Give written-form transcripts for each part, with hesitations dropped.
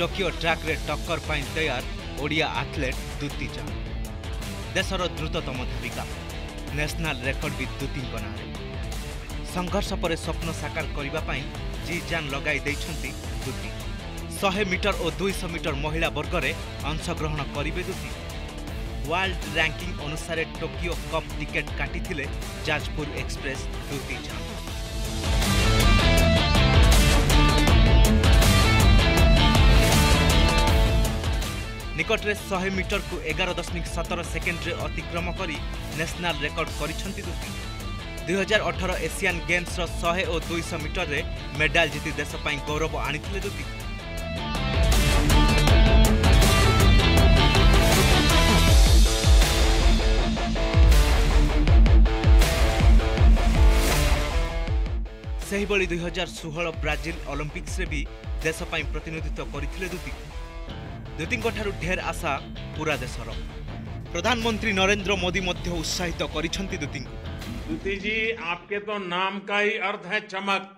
Tokyo track रे टक्कर पाई तैयार ओडिया एथलीट दूती चांद देशर द्रुततम धाविका नेशनल रेकर्ड भी दूती ना संघर्ष पर स्वप्न साकार करिबा पाई जी जान लगाई दैछंती दूती 100 मीटर और 200 मीटर महिला वर्ग में अंशग्रहण करेंगे दूती। वर्ल्ड रैंकिंग अनुसार टोकियो कप टिकेट काटी जाजपुर एक्सप्रेस दूती चांद। निकट में 100 मीटर को 11.17 सेकेंड अतिक्रम कर नेशनल रेकर्ड करूती। 2018 एशियान गेम्स 100 और 200 मीटर रे मेडल जीति देशपाई गौरव आनीते दूती। सेहिबली 2016 ब्राजिल ओलंपिक्स रे भी देश पाई प्रतिनिधित्व करथिले दूती। दूतीको ठारू ढेर आशा पूरा देशर। प्रधानमंत्री नरेंद्र मोदी मध्ये उत्साहित करिसंती दूती को। दूती जी, आपके तो नाम का ही अर्थ है चमक।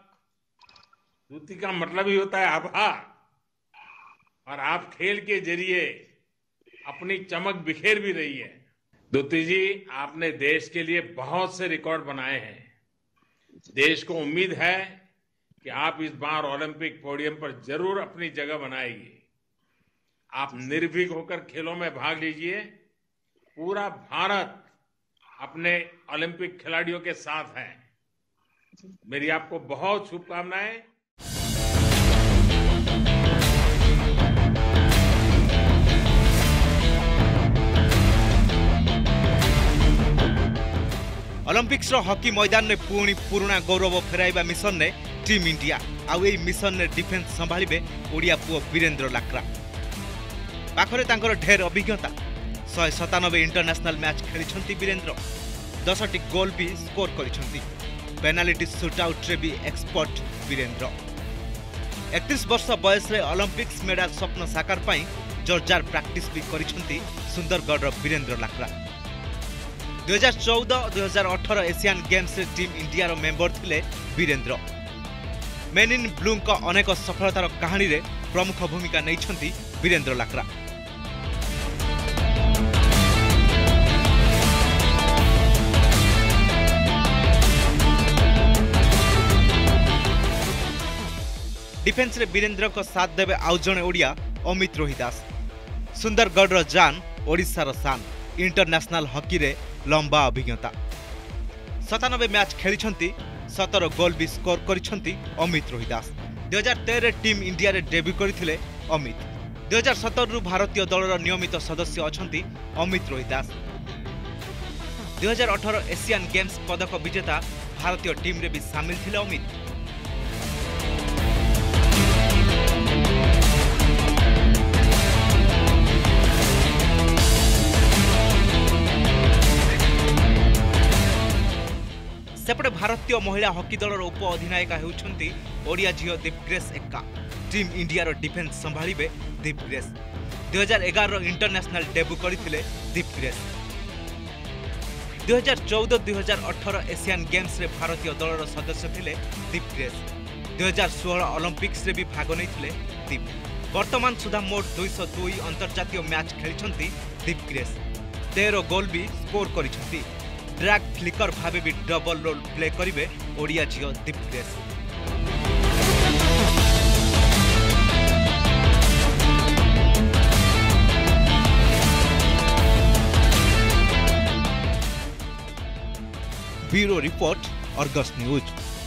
दूती का मतलब ही होता है आभा, और आप खेल के जरिए अपनी चमक बिखेर भी रही है। दूती जी, आपने देश के लिए बहुत से रिकॉर्ड बनाए हैं। देश को उम्मीद है कि आप इस बार ओलंपिक पोडियम पर जरूर अपनी जगह बनाएगी। आप निर्भीक होकर खेलों में भाग लीजिए। पूरा भारत अपने ओलंपिक खिलाड़ियों के साथ है। मेरी आपको बहुत शुभकामनाएं। ओलंपिक्स हॉकी मैदान में पुणी पुराणा गौरव फेराइबा मिशन ने टीम इंडिया आउ ए मिशन ने डिफेन्स संभालिबे ओडिया पुओ बीरेंद्र लाक्रा। पाखरे तांकर ढेर अभिज्ञता। 197 इंटरनेशनल मैच खेलिछंती बीरेंद्र। 10टी गोल भी स्कोर करिछंती। पेनाल्टी शूटआउट रे भी एक्सपर्ट बीरेंद्र। 31 वर्ष बयस रे ओलंपिक्स मेडल स्वप्न साकार पाई जोरदार प्रैक्टिस भी करिछंती सुंदरगढ़ बीरेंद्र लाक्रा। 2014-2018 एशियान गेम्स रे टीम इंडिया रो मेंबर थिले बीरेंद्र। मेन इन ब्लू का अनेक सफलतार कहानी रे प्रमुख भूमिका नहीं बीरेंद्र लाक्रा। डिफेन्स रे बीरेंद्र को साथ देवे आउ जने ओडिया अमित रोहिदास। सुंदरगढ़ रो जान, ओडिशा रो शान। इंटरनेशनल हॉकी रे लंबा अभिज्ञता। 97 मैच खेली 17 गोल भी स्कोर करिछंती अमित रोहिदास। 2013 टीम इंडिया रे डेब्यू करथिले अमित। 2017 रु भारतीय दलर नियमित सदस्य अछंती अमित रोहिदास। 2018 एशियन गेम्स पदक विजेता भारतीय टीम रे भी शामिल थिले अमित। सेपटे भारतीय महिला हॉकी दलर उप अधिनायिका होउछंती ओडिया झियो दीप ग्रेस एक्का। टीम इंडिया रो डिफेन्स संभालिबे दीप ग्रेस। 2011 रो इंटरनेशनल डेब्यू करथिले दीप ग्रेस। 2014-2018 एशियन गेम्स रे भारतीय दलर सदस्य थिले दीप ग्रेस। 2016 ओलंपिक्स रे भी भाग नैथिले दीप। वर्तमान सुधा मोट 202 अंतर्राष्ट्रीय मैच खेलिछंती दीप ग्रेस। 13 गोल भी स्कोर करिछंती। ड्रैग फ्लिकर भावे भी डबल रोल प्ले करिवे ओडिया झियो Deep Grace. Bureau report, Argus news.